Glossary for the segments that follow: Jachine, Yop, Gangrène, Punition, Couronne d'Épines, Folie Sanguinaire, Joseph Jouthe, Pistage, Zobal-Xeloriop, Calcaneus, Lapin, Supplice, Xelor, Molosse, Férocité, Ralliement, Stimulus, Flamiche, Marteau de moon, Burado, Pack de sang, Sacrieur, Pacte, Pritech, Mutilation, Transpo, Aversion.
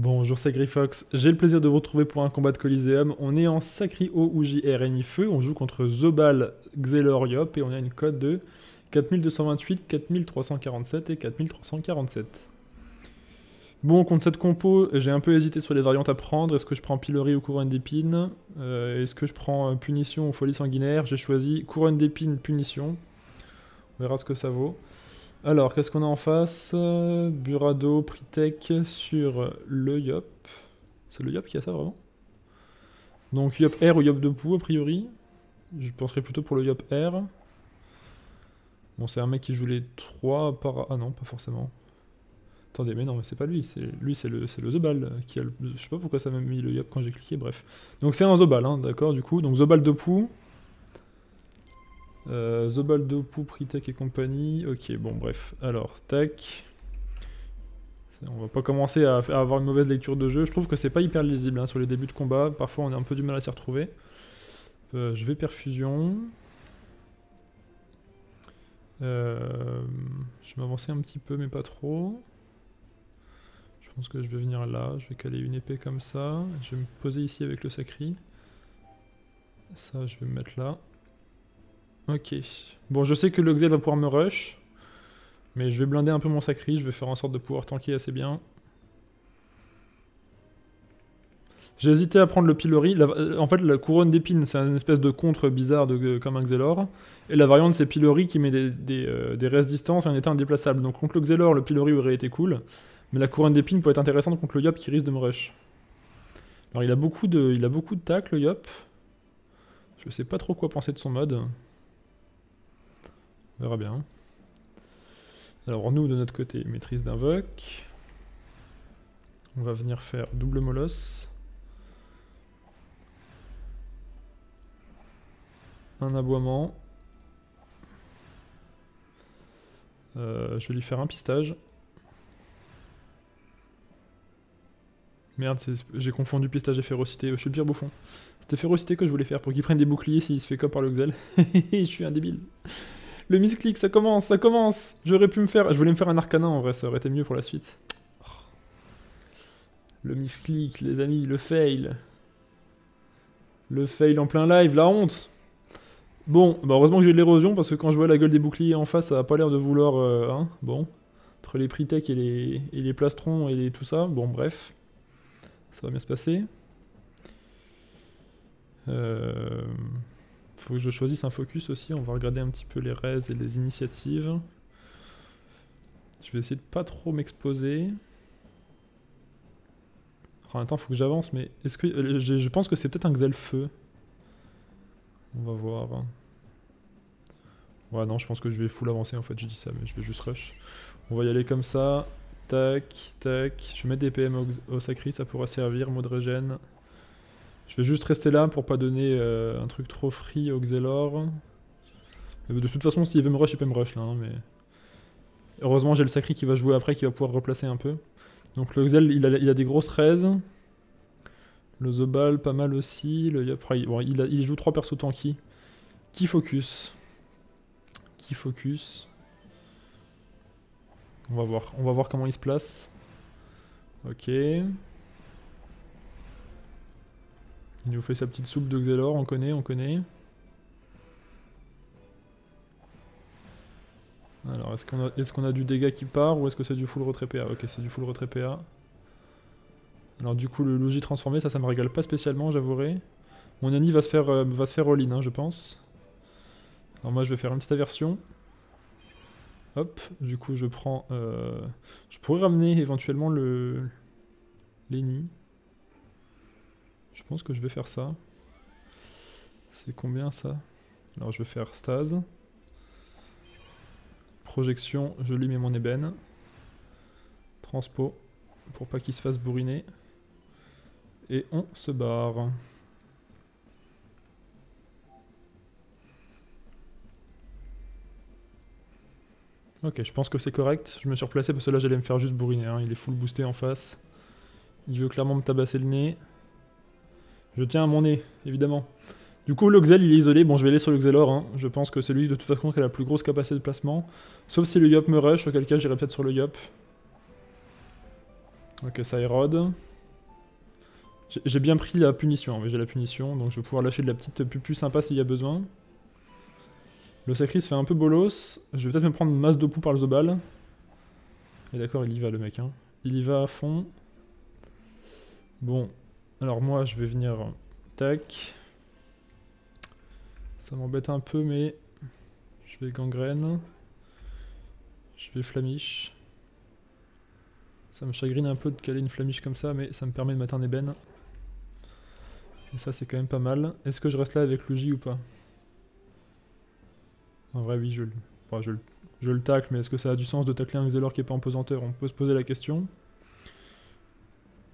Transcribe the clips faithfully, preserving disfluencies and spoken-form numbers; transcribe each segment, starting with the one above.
Bonjour, c'est Gryfox. J'ai le plaisir de vous retrouver pour un combat de Kolizéum. On est en Sacrieur ou J R N I Feu. On joue contre Zobal-Xeloriop et on a une cote de quatre mille deux cent vingt-huit, quatre mille trois cent quarante-sept et quatre mille trois cent quarante-sept. Bon, contre cette compo, j'ai un peu hésité sur les variantes à prendre. Est-ce que je prends Pilori ou Couronne d'Épines? euh, Est-ce que je prends Punition ou Folie Sanguinaire? J'ai choisi Couronne d'Épines, Punition. On verra ce que ça vaut. Alors, qu'est-ce qu'on a en face? Burado, Pritech sur le Yop. C'est le Yop qui a ça, vraiment? Donc, Yop R ou Yop Dopou, a priori. Je penserais plutôt pour le Yop R. Bon, c'est un mec qui joue les trois par... Ah non, pas forcément. Attendez, mais non, mais c'est pas lui. Lui, c'est le, le Zobal qui a le... Je sais pas pourquoi ça m'a mis le Yop quand j'ai cliqué, bref. Donc, c'est un Zobal, hein, d'accord, du coup. Donc, Zobal Dopou. Euh, Zobal, Dopou, Pritech et compagnie. Ok, bon, bref. Alors, tac. On va pas commencer à, à avoir une mauvaise lecture de jeu. Je trouve que c'est pas hyper lisible hein, sur les débuts de combat. Parfois, on a un peu du mal à s'y retrouver. Euh, je vais perfusion. Euh, je vais m'avancer un petit peu, mais pas trop. Je pense que je vais venir là. Je vais caler une épée comme ça. Je vais me poser ici avec le Sacri. Ça, je vais me mettre là. Ok. Bon, je sais que le Xel va pouvoir me rush, mais je vais blinder un peu mon Sacri, je vais faire en sorte de pouvoir tanker assez bien. J'ai hésité à prendre le Pilori. La, en fait, la Couronne d'Épines, c'est une espèce de contre bizarre de, comme un Xelor. Et la variante, c'est Pilori qui met des, des, euh, des restes distance et un état indéplaçable. Donc contre le Xelor, le Pilori aurait été cool, mais la Couronne d'Épines pourrait être intéressante contre le Yop qui risque de me rush. Alors il a beaucoup de, il a beaucoup de tac, le Yop. Je sais pas trop quoi penser de son mode. On verra bien. Alors nous, de notre côté, maîtrise d'invoque. On va venir faire double molosse. Un aboiement. Euh, je vais lui faire un pistage. Merde, j'ai confondu pistage et férocité. Je suis le pire bouffon. C'était férocité que je voulais faire pour qu'il prenne des boucliers s'il se fait cop par le Xel. Je suis un débile. Le misclick, ça commence, ça commence. J'aurais pu me faire... Je voulais me faire un arcanin, en vrai, ça aurait été mieux pour la suite. Le misclick, les amis, le fail. Le fail en plein live, la honte. Bon, bah heureusement que j'ai de l'érosion, parce que quand je vois la gueule des boucliers en face, ça n'a pas l'air de vouloir... Euh, hein, bon, entre les Pritech et les, et les plastrons et les, tout ça, bon, bref. Ça va bien se passer. Euh... Faut que je choisisse un focus aussi, on va regarder un petit peu les raises et les initiatives. Je vais essayer de pas trop m'exposer. En même temps, faut que j'avance, mais est-ce que je, je pense que c'est peut-être un Xel feu. On va voir. Ouais, non, je pense que je vais full avancer en fait, j'ai dit ça, mais je vais juste rush. On va y aller comme ça. Tac, tac. Je vais mettre des P M au, au Sacri, ça pourra servir, mot de régène. Je vais juste rester là pour pas donner euh, un truc trop free au Xelor. De toute façon, s'il veut me rush, il peut me rush là. Hein, mais... Heureusement, j'ai le Sacri qui va jouer après, qui va pouvoir replacer un peu. Donc le Xel, il a, il a des grosses raises. Le Zobal, pas mal aussi. Le Yop, bon, il, a, il joue trois persos tanky. Qui focus Qui focus On va voir. On va voir comment il se place. Ok. Il nous fait sa petite soupe de Xelor, on connaît, on connaît. Alors, est-ce qu'on a, est-ce qu'on a du dégât qui part ou est-ce que c'est du full retrait P A? Ok, c'est du full retrait P A. Alors du coup, le logis transformé, ça, ça me régale pas spécialement, j'avouerai. Mon Annie va se faire, euh, va se faire all-in, hein, je pense. Alors moi, je vais faire une petite aversion. Hop, du coup, je prends... Euh, je pourrais ramener éventuellement le... Lenny. Je pense que je vais faire ça. C'est combien ça? Alors je vais faire Stase. Projection, je lui mets mon Ébène. Transpo, pour pas qu'il se fasse bourriner. Et on se barre. Ok, je pense que c'est correct. Je me suis replacé parce que là j'allais me faire juste bourriner. Hein. Il est full boosté en face. Il veut clairement me tabasser le nez. Je tiens à mon nez, évidemment. Du coup, le Xel, il est isolé. Bon, je vais aller sur le Xelor. Hein. Je pense que c'est lui, de toute façon, qui a la plus grosse capacité de placement. Sauf si le Yop me rush, auquel cas, j'irai peut-être sur le Yop. Ok, ça érode. J'ai bien pris la punition, j'ai la punition, donc je vais pouvoir lâcher de la petite pupu sympa s'il y a besoin. Le sacrifice fait un peu bolos, je vais peut-être me prendre une masse de poux par le Zobal. Et d'accord, il y va le mec, hein. Il y va à fond. Bon, alors moi je vais venir... Tac. Ça m'embête un peu, mais... Je vais gangrène. Je vais flamiche. Ça me chagrine un peu de caler une flamiche comme ça, mais ça me permet de mettre un ébène. Et ça c'est quand même pas mal. Est-ce que je reste là avec Luigi ou pas? En vrai oui, je le... Enfin, je le... Je le tacle, mais est-ce que ça a du sens de tacler un Xelor qui n'est pas en pesanteur? On peut se poser la question.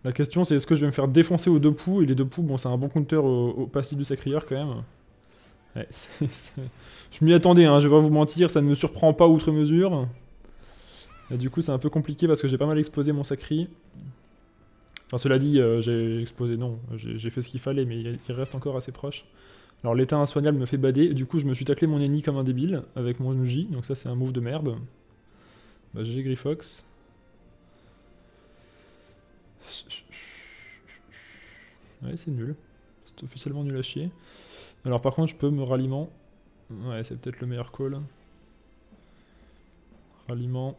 La question c'est est-ce que je vais me faire défoncer aux deux poux? Et les deux poux, bon c'est un bon counter au, au passif du Sacrieur quand même. Ouais, c'est, c'est... Je m'y attendais, hein, je vais pas vous mentir, ça ne me surprend pas outre mesure. Et du coup c'est un peu compliqué parce que j'ai pas mal exposé mon Sacri. Enfin cela dit, euh, j'ai exposé, non, j'ai fait ce qu'il fallait, mais il reste encore assez proche. Alors l'état insoignable me fait bader, du coup je me suis taclé mon ennemi comme un débile, avec mon Nuji, donc ça c'est un move de merde. Bah j'ai Gryfox. Ouais c'est nul, c'est officiellement nul à chier. Alors par contre je peux me ralliement, ouais c'est peut-être le meilleur call. Ralliement,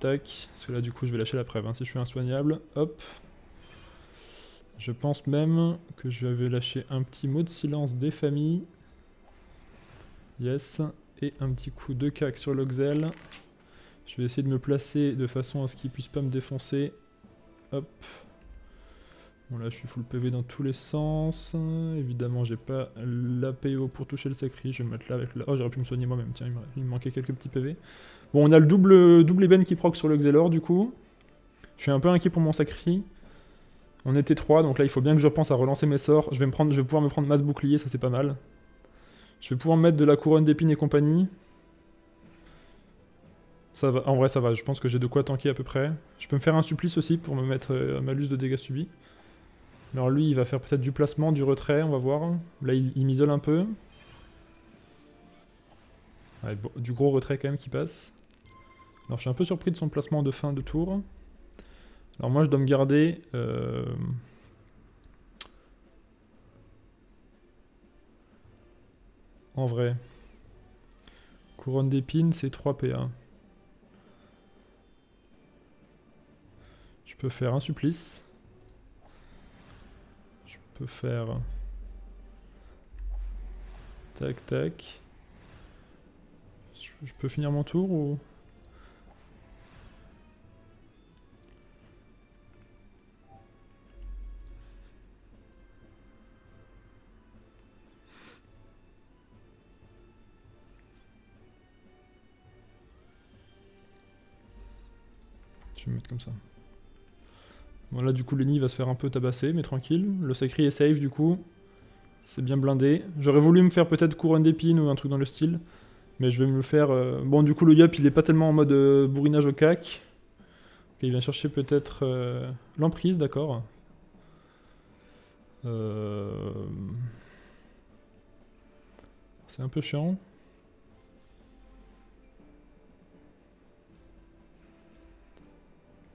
tac, parce que là du coup je vais lâcher la preuve, hein. Si je suis insoignable, hop. Je pense même que je vais lâcher un petit mot de silence des familles. Yes. Et un petit coup de cac sur l'Oxel. Je vais essayer de me placer de façon à ce qu'il puisse pas me défoncer. Hop. Bon là je suis full P V dans tous les sens. Évidemment j'ai pas la P O pour toucher le sacri. Je vais me mettre là avec la... Oh j'aurais pu me soigner moi-même. Tiens, il me manquait quelques petits P V. Bon on a le double, double ébène qui proc sur le Xelor du coup. Je suis un peu inquiet pour mon sacri. On était trois, donc là il faut bien que je repense à relancer mes sorts. Je vais, me prendre, je vais pouvoir me prendre masse bouclier, ça c'est pas mal. Je vais pouvoir mettre de la couronne d'épines et compagnie. Ça va, en vrai ça va, je pense que j'ai de quoi tanker à peu près. Je peux me faire un supplice aussi pour me mettre euh, malus de dégâts subis. Alors lui il va faire peut-être du placement, du retrait, on va voir. Là il, il m'isole un peu. Ouais, bon, du gros retrait quand même qui passe. Alors je suis un peu surpris de son placement de fin de tour. Alors moi je dois me garder... Euh... En vrai. Couronne d'épines, c'est trois P A. Je peux faire un supplice. Je peux faire... Tac, tac. Je peux finir mon tour ou... Je vais me mettre comme ça. Bon là du coup Lenny va se faire un peu tabasser, mais tranquille. Le sacri est safe du coup. C'est bien blindé. J'aurais voulu me faire peut-être couronne d'épines ou un truc dans le style. Mais je vais me le faire... Euh... Bon du coup le Yop il est pas tellement en mode euh, bourrinage au cac. Okay, il vient chercher peut-être euh, l'emprise, d'accord. Euh... C'est un peu chiant.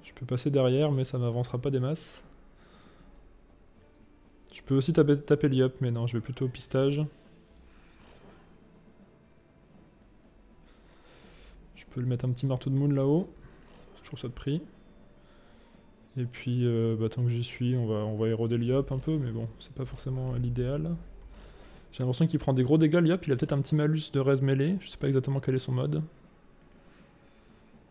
Je peux passer derrière, mais ça m'avancera pas des masses. Je peux aussi taper, taper l'Iop, mais non, je vais plutôt au pistage. Je peux lui mettre un petit marteau de moon là-haut. Je trouve ça de prix. Et puis, euh, bah, tant que j'y suis, on va, on va éroder l'Iop un peu, mais bon, c'est pas forcément l'idéal. J'ai l'impression qu'il prend des gros dégâts, l'Iop. Il a peut-être un petit malus de res mêlée. Je sais pas exactement quel est son mode.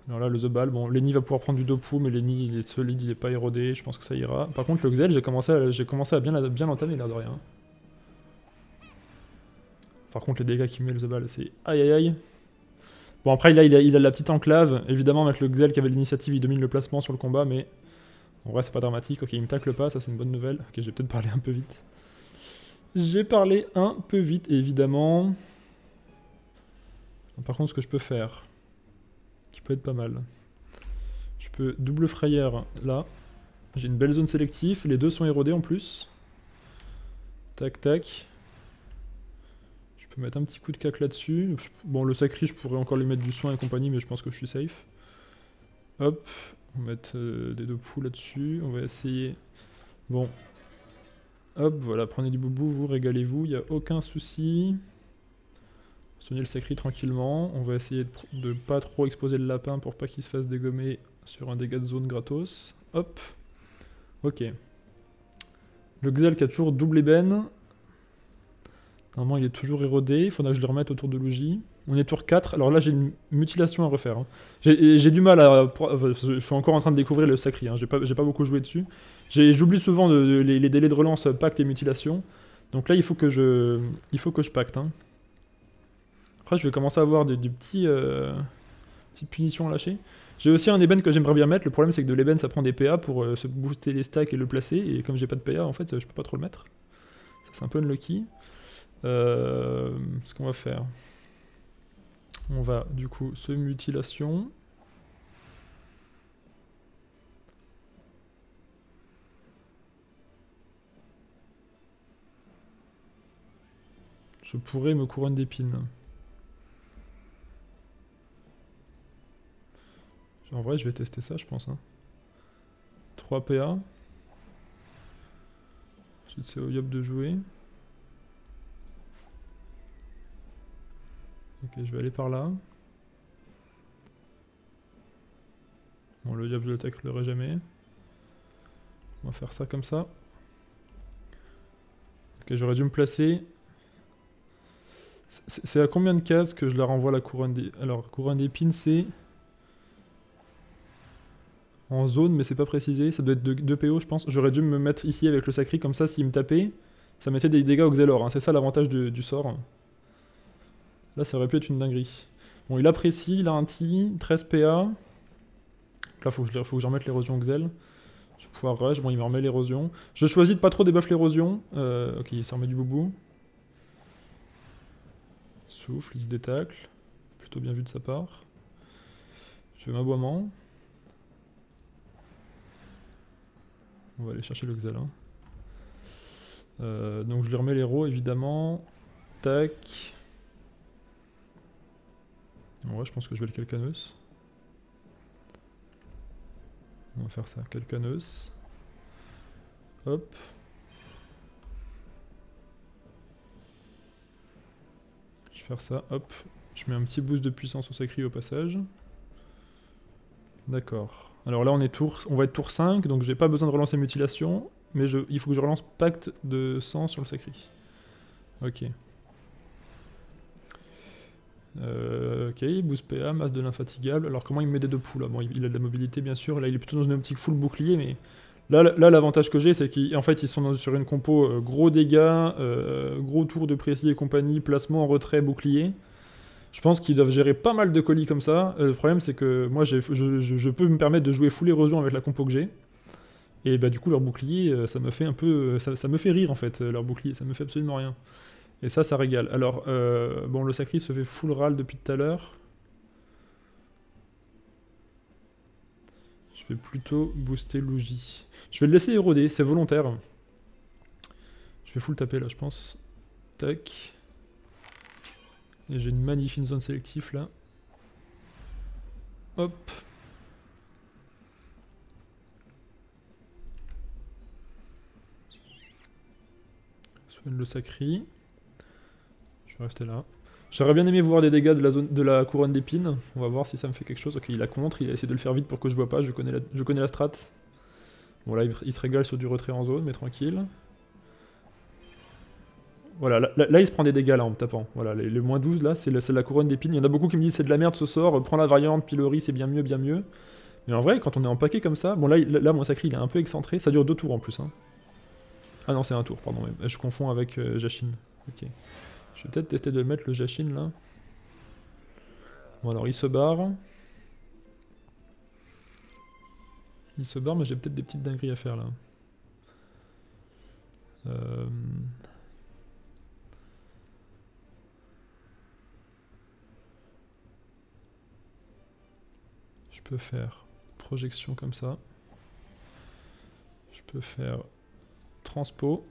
Alors là, le Zobal, bon, Lenny va pouvoir prendre du Dopou, mais Lenny, il est solide, il est pas érodé, je pense que ça ira. Par contre, le Xel, j'ai commencé à, j'ai commencé à bien, bien l'entamer, l'air de rien. Par contre, les dégâts qu'il met, le Zobal, c'est aïe aïe aïe. Bon, après, là, il a, il a la petite enclave. Évidemment, avec le Xel qui avait l'initiative, il domine le placement sur le combat, mais en vrai, c'est pas dramatique. Ok, il me tacle pas, ça, c'est une bonne nouvelle. Ok, j'ai peut-être parlé un peu vite. J'ai parlé un peu vite, évidemment. Par contre, ce que je peux faire... qui peut être pas mal. Je peux double frayeur là. J'ai une belle zone sélective, les deux sont érodés en plus. Tac tac. Je peux mettre un petit coup de cac là-dessus. Bon le sacri je pourrais encore lui mettre du soin et compagnie mais je pense que je suis safe. Hop, on va mettre euh, des deux poux là-dessus, on va essayer. Bon, Hop, voilà, prenez du boubou, vous régalez-vous, il n'y a aucun souci. Soignez le sacri tranquillement. On va essayer de ne pas trop exposer le lapin pour pas qu'il se fasse dégommer sur un dégât de zone gratos. Hop. Ok. Le Xel qui a toujours double ébène. Normalement, il est toujours érodé. Il faudra que je le remette autour de Lugi. On est tour quatre. Alors là, j'ai une mutilation à refaire. Hein. J'ai du mal à... Enfin, je suis encore en train de découvrir le sacri. Hein. J'ai pas, pas beaucoup joué dessus. J'oublie souvent de, de, les, les délais de relance pacte et mutilation. Donc là, il faut que je, il faut que je pacte. Hein. Après, je vais commencer à avoir des, des petits, euh, petites punitions à lâcher. J'ai aussi un ébène que j'aimerais bien mettre. Le problème, c'est que de l'ébène, ça prend des P A pour euh, se booster les stacks et le placer. Et comme j'ai pas de P A, en fait, je peux pas trop le mettre. Ça, c'est un peu unlucky. Euh, ce qu'on va faire, on va du coup se mutilation. Je pourrais me couronne d'épines. En vrai, je vais tester ça, je pense. Hein. trois P A. Ensuite, c'est au Yop de jouer. Ok, je vais aller par là. Bon, le Yop, je l'attaquerai jamais. On va faire ça comme ça. Ok, j'aurais dû me placer. C'est à combien de cases que je la renvoie la couronne d'épines? Alors, couronne d'épines, c'est... en zone, mais c'est pas précisé. Ça doit être deux P O, je pense. J'aurais dû me mettre ici avec le sacri, comme ça, s'il me tapait, ça mettait des dégâts au Xelor. Hein. C'est ça l'avantage du sort. Là, ça aurait pu être une dinguerie. Bon, il apprécie, il a un T I, treize P A. Là, faut que je, faut que je remette l'érosion Xel. Je vais pouvoir rush. Bon, il me remet l'érosion. Je choisis de pas trop débuff l'érosion. Euh, ok, il s'en remet du boubou. Souffle, il se détacle. Plutôt bien vu de sa part. Je fais m'aboiement. On va aller chercher le Xel. Hein. Euh, donc je lui remets l'héros évidemment. Tac. En vrai, je pense que je vais le Calcaneus. On va faire ça. Calcaneus. Hop. Je vais faire ça. Hop. Je mets un petit boost de puissance au Sacrieur au passage. D'accord. Alors là, on, est tour, on va être tour cinq, donc j'ai pas besoin de relancer mutilation, mais je, il faut que je relance pacte de sang sur le sacri. Ok. Euh, ok, boost P A, masse de l'infatigable. Alors comment il me met des Dopou là? Bon, il, il a de la mobilité bien sûr, là il est plutôt dans une optique full bouclier, mais là l'avantage là, que j'ai, c'est qu'en fait ils sont dans, sur une compo euh, gros dégâts, euh, gros tour de précis et compagnie, placement en retrait, bouclier. Je pense qu'ils doivent gérer pas mal de colis comme ça. Euh, le problème, c'est que moi, je, je, je peux me permettre de jouer full érosion avec la compo que j'ai. Et bah, du coup, leur bouclier, ça me fait un peu... Ça, ça me fait rire, en fait, leur bouclier. Ça me fait absolument rien. Et ça, ça régale. Alors, euh, bon, le Sacri se fait full râle depuis tout à l'heure. Je vais plutôt booster Lugi. Je vais le laisser éroder, c'est volontaire. Je vais full taper, là, je pense. Tac. Et j'ai une magnifique zone sélective là. Hop. Soigne le sacri. Je vais rester là. J'aurais bien aimé voir des dégâts de la, zone, de la couronne d'épines. On va voir si ça me fait quelque chose. Ok, il a contre, il a essayé de le faire vite pour que je vois pas. Je connais la, je connais la strat. Bon là, il, il se régale sur du retrait en zone, mais tranquille. Voilà, là, là, là il se prend des dégâts là en me tapant. Voilà, les, les moins douze là, c'est la, la couronne d'épines. Il y en a beaucoup qui me disent c'est de la merde ce sort, euh, prends la variante, pilori, c'est bien mieux, bien mieux. Mais en vrai, quand on est en paquet comme ça, bon là, là mon sacri il est un peu excentré, ça dure deux tours en plus. Hein. Ah non, c'est un tour, pardon, je confonds avec euh, Jachine. Ok. Je vais peut-être tester de mettre le Jachine là. Bon alors il se barre. Il se barre, mais j'ai peut-être des petites dingueries à faire là. Euh... Je peux faire projection comme ça. Je peux faire transpo.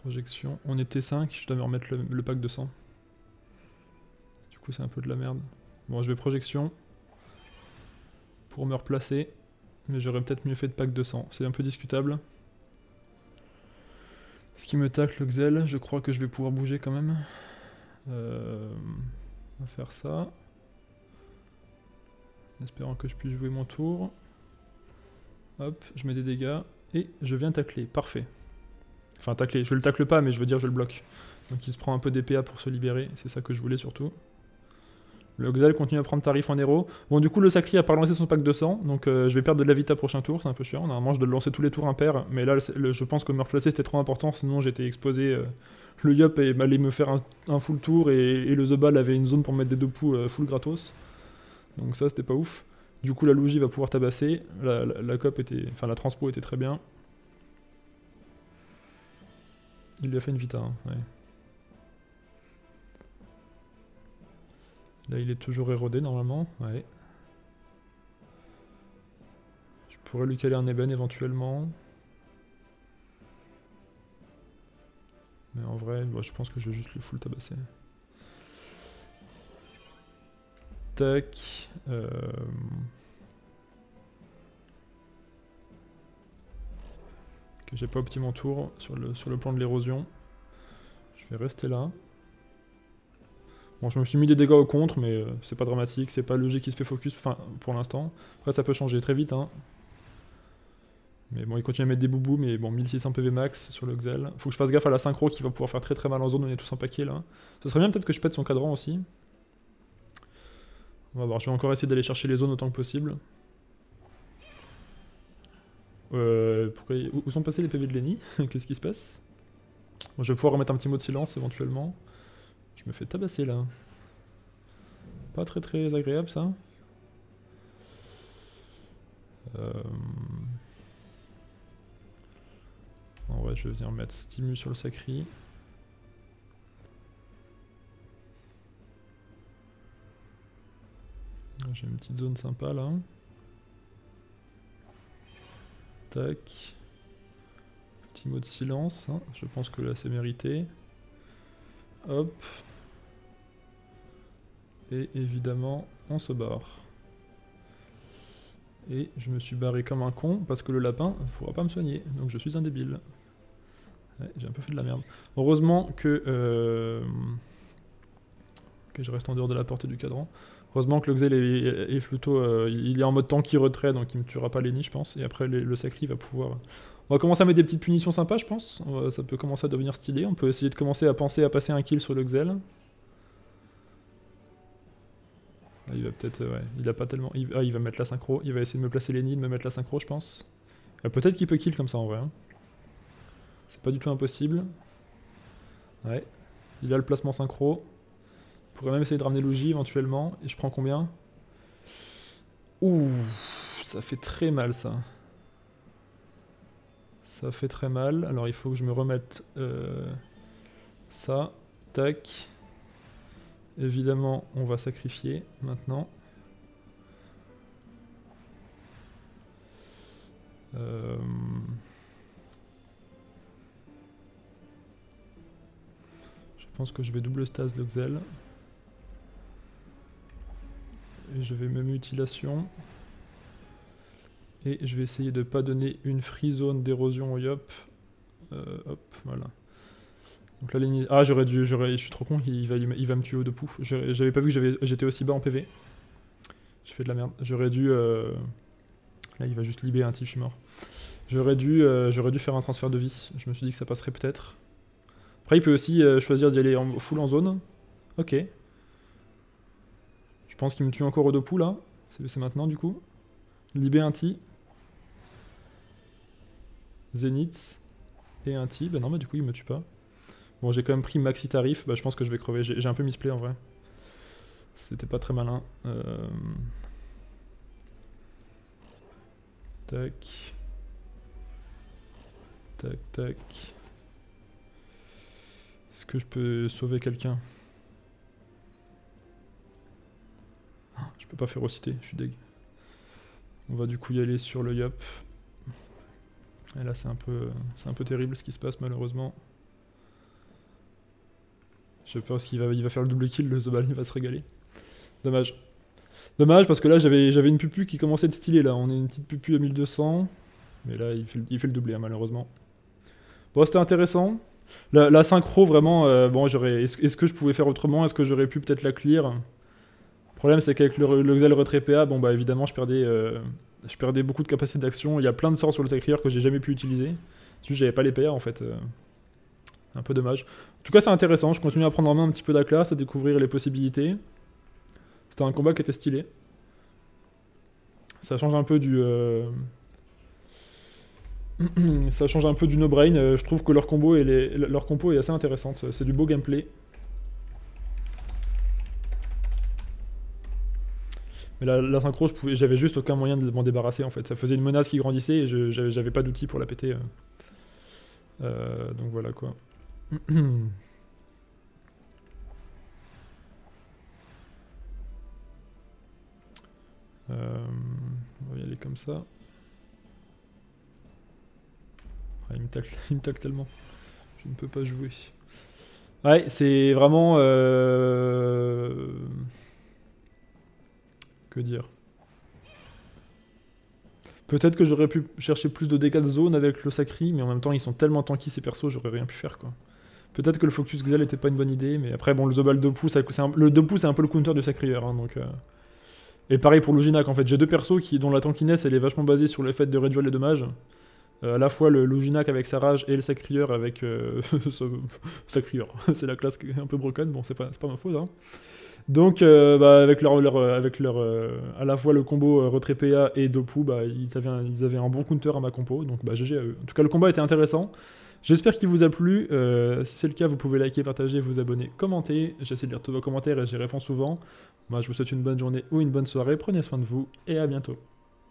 Projection. On est T cinq, je dois me remettre le, le pack de sang. Du coup c'est un peu de la merde. Bon je vais projection. Pour me replacer. mais j'aurais peut-être mieux fait de Pacte de sang. C'est un peu discutable. Ce qui me tacle le Xel, je crois que je vais pouvoir bouger quand même. Euh, on va faire ça. En espérant que je puisse jouer mon tour. Hop, je mets des dégâts et je viens tacler. Parfait. Enfin tacler, je le tacle pas mais je veux dire je le bloque. Donc il se prend un peu d'P A pour se libérer, c'est ça que je voulais surtout. Le Xel continue à prendre tarif en héros. Bon, du coup, le Sacrieur a pas lancé son pack de sang, donc euh, je vais perdre de la vita prochain tour, c'est un peu chiant. Normalement, je dois le lancer tous les tours impairs, mais là, le, le, je pense que me replacer c'était trop important, sinon j'étais exposé. Euh, le Yop allait me faire un, un full tour et, et le Zobal avait une zone pour mettre des Dopou euh, full gratos. Donc ça, c'était pas ouf. Du coup, la Lougie va pouvoir tabasser. La, la, la cop était. Enfin, la Transpo était très bien. Il lui a fait une vita, hein, ouais. Là, il est toujours érodé, normalement, ouais. Je pourrais lui caler un Ébène, éventuellement. Mais en vrai, bon, je pense que je vais juste le full tabasser. Tac. Euh... Okay, j'ai pas optimisé mon tour sur le, sur le plan de l'érosion. Je vais rester là. Bon, je me suis mis des dégâts au contre, mais euh, c'est pas dramatique, c'est pas logique qui se fait focus pour l'instant. Après, ça peut changer très vite, hein. Mais bon, il continue à mettre des boubous, mais bon, mille six cents P V max sur le Xel. Faut que je fasse gaffe à la synchro qui va pouvoir faire très très mal en zone, on est tous en paquet là. Ce serait bien peut-être que je pète son cadran aussi. On va voir, je vais encore essayer d'aller chercher les zones autant que possible. Euh, pourquoi... Où sont passés les P V de Lenny? Qu'est-ce qui se passe? Bon, je vais pouvoir remettre un petit mot de silence éventuellement. Je me fais tabasser là. Pas très très agréable ça. Euh... En vrai, je vais venir mettre Stimulus sur le Sacri. J'ai une petite zone sympa là. Tac. Petit mot de silence. Hein. Je pense que là c'est mérité. Hop. Et évidemment, on se barre. Et je me suis barré comme un con, parce que le lapin ne pourra pas me soigner, donc je suis un débile. Ouais, j'ai un peu fait de la merde. Heureusement que... Euh... Ok, je reste en dehors de la portée du cadran. Heureusement que le Xel est, est, est plutôt... Euh, il est en mode tanky retrait, donc il ne me tuera pas Lenny, je pense. Et après, le, le Sacri va pouvoir... On va commencer à mettre des petites punitions sympas, je pense. Va, ça peut commencer à devenir stylé. On peut essayer de commencer à penser à passer un kill sur le Xel. Ah, il va peut-être... Ouais, il a pas tellement... Il, ah, il va mettre la synchro. Il va essayer de me placer Lenny, de me mettre la synchro, je pense. Ah, peut-être qu'il peut kill comme ça, en vrai. Hein. C'est pas du tout impossible. Ouais. Il a le placement synchro. Il pourrait même essayer de ramener Lugi, éventuellement. Et je prends combien? Ouh, ça fait très mal, ça. Ça fait très mal, alors il faut que je me remette euh, ça, tac. Évidemment, on va sacrifier maintenant. Euh... Je pense que je vais double Stase le Xel. Et je vais me mutilation. Et je vais essayer de ne pas donner une free zone d'érosion au Yop. Euh, hop, voilà. Donc la ligne... Ah, j'aurais dû... Je suis trop con, il va, il va me tuer au Dopou. J'avais pas vu que j'étais aussi bas en P V. J'ai fait de la merde. J'aurais dû... Euh... Là, il va juste libérer un tige, je suis mort. J'aurais dû, euh, j'aurais dû faire un transfert de vie. Je me suis dit que ça passerait peut-être. Après, il peut aussi euh, choisir d'y aller en full en zone. Ok. Je pense qu'il me tue encore au Dopou, là. C'est maintenant, du coup. Libé un T. Zénith et un T. Bah non, bah du coup, il me tue pas. Bon, j'ai quand même pris maxi tarif. Bah, je pense que je vais crever. J'ai un peu misplay en vrai. C'était pas très malin. Euh... Tac. Tac, tac. Est-ce que je peux sauver quelqu'un? Je peux pas férocité, je suis deg. On va du coup y aller sur le Yop. Et là c'est un peu c'est un peu terrible ce qui se passe malheureusement. Je pense qu'il va, il va faire le double kill, le Zobal il va se régaler. Dommage. Dommage, parce que là, j'avais une pupu qui commençait de styler, là. On est une petite pupu à mille deux cents. Mais là, il fait, il fait le doublé, hein, malheureusement. Bon, c'était intéressant. La, la synchro, vraiment, euh, bon, j'aurais... Est-ce est que je pouvais faire autrement? Est-ce que j'aurais pu peut-être la clear? Le problème, c'est qu'avec le, le Xel retrait P A, bon, bah, évidemment, je perdais, euh, je perdais beaucoup de capacité d'action. Il y a plein de sorts sur le Sacrieur que j'ai jamais pu utiliser. C'est juste que j'avais pas les P A, en fait. Euh, un peu dommage. En tout cas, c'est intéressant. Je continue à prendre en main un petit peu la classe, à découvrir les possibilités. C'était un combat qui était stylé. Ça change un peu du... Euh... Ça change un peu du no-brain. Je trouve que leur combo, et les... leur compo est assez intéressante. C'est du beau gameplay. Mais la, la synchro, j'avais juste aucun moyen de m'en débarrasser, en fait. Ça faisait une menace qui grandissait et je j'avais pas d'outils pour la péter. Euh... Euh, donc voilà, quoi. Euh, on va y aller comme ça. Ah, il me tacle, il me tacle tellement. Je ne peux pas jouer. Ouais, c'est vraiment... Euh... Que dire? Peut-être que j'aurais pu chercher plus de dégâts de zone avec le Sacri, mais en même temps, ils sont tellement tanky ces persos, j'aurais rien pu faire, quoi. Peut-être que le Focus Xel n'était pas une bonne idée, mais après, bon, le Zobal Dopou, un... le Dopou, c'est un peu le counter du Sacrieur, hein, donc... Euh... Et pareil pour Luginac, en fait, j'ai deux persos qui, dont la tankiness elle est vachement basée sur le fait de réduire les dommages. Euh, à la fois le Luginac avec sa rage et le Sacrieur avec... Euh, Sacrieur, c'est la classe qui est un peu broken, bon c'est pas, pas ma faute. Hein. Donc euh, bah, avec leur... leur, avec leur euh, à la fois le combo euh, retrait P A et Dopou, bah, ils, avaient un, ils avaient un bon counter à ma compo, donc bah, G G à eux. En tout cas le combat était intéressant, j'espère qu'il vous a plu, euh, si c'est le cas vous pouvez liker, partager, vous abonner, commenter, j'essaie de lire tous vos commentaires et j'y réponds souvent. Moi, je vous souhaite une bonne journée ou une bonne soirée, prenez soin de vous et à bientôt.